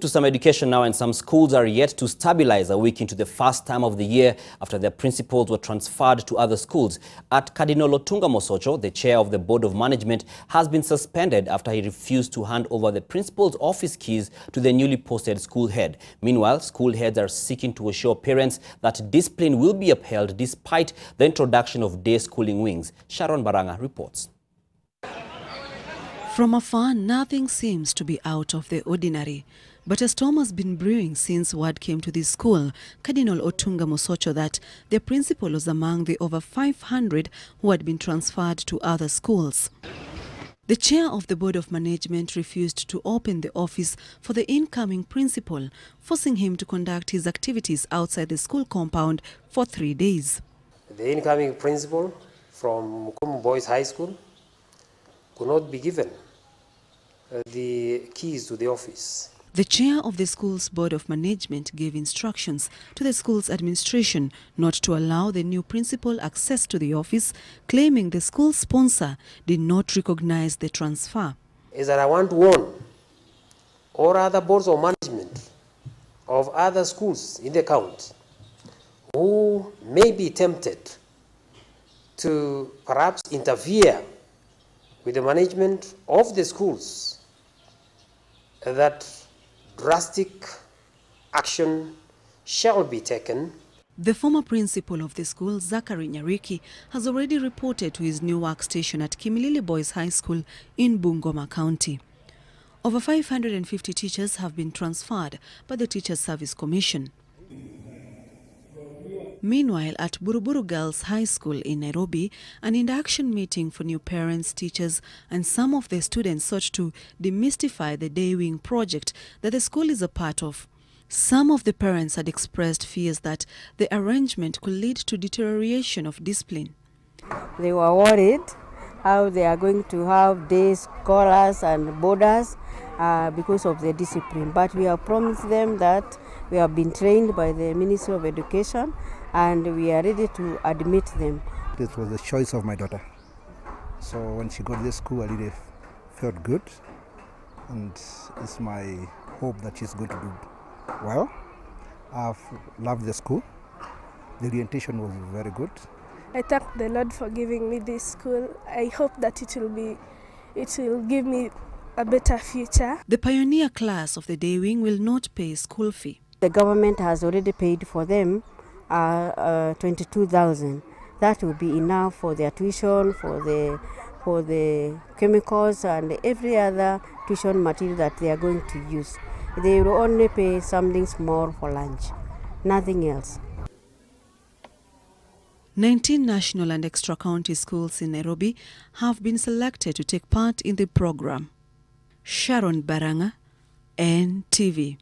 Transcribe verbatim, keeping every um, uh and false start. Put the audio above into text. To some education now, and some schools are yet to stabilize a week into the first term of the year after their principals were transferred to other schools. At Cardinal Otusha Mosocho, the chair of the board of management has been suspended after he refused to hand over the principal's office keys to the newly posted school head. Meanwhile, school heads are seeking to assure parents that discipline will be upheld despite the introduction of day schooling wings. Sharon Barang'a reports. From afar, nothing seems to be out of the ordinary. But a storm has been brewing since word came to this school, Cardinal Otusha Mosocho, that the principal was among the over five hundred who had been transferred to other schools. The chair of the board of management refused to open the office for the incoming principal, forcing him to conduct his activities outside the school compound for three days. The incoming principal from Mukumu Boys High School could not be given the keys to the office. The chair of the school's board of management gave instructions to the school's administration not to allow the new principal access to the office, claiming the school sponsor did not recognize the transfer. Is that I want to warn all other boards of management of other schools in the county who may be tempted to perhaps interfere with the management of the schools, that drastic action shall be taken. The former principal of the school, Zachary Nyariki, has already reported to his new workstation at Kimilili Boys High School in Bungoma County. Over five hundred fifty teachers have been transferred by the Teachers Service Commission. Meanwhile, at Buruburu Girls High School in Nairobi, an induction meeting for new parents, teachers and some of the students sought to demystify the day wing project that the school is a part of. Some of the parents had expressed fears that the arrangement could lead to deterioration of discipline. They were worried how they are going to have day scholars and boarders uh, because of the discipline. But we have promised them that we have been trained by the Ministry of Education and we are ready to admit them. This was the choice of my daughter. So when she got this school, I really felt good. And it's my hope that she's going to do well. I've loved the school. The orientation was very good. I thank the Lord for giving me this school. I hope that it will be, it will give me a better future. The pioneer class of the day wing will not pay school fee. The government has already paid for them uh, uh, twenty-two thousand. That will be enough for their tuition, for the for the chemicals and every other tuition material that they are going to use. They will only pay something small for lunch, nothing else. nineteen national and extra-county schools in Nairobi have been selected to take part in the program. Sharon Barang'a, N T V.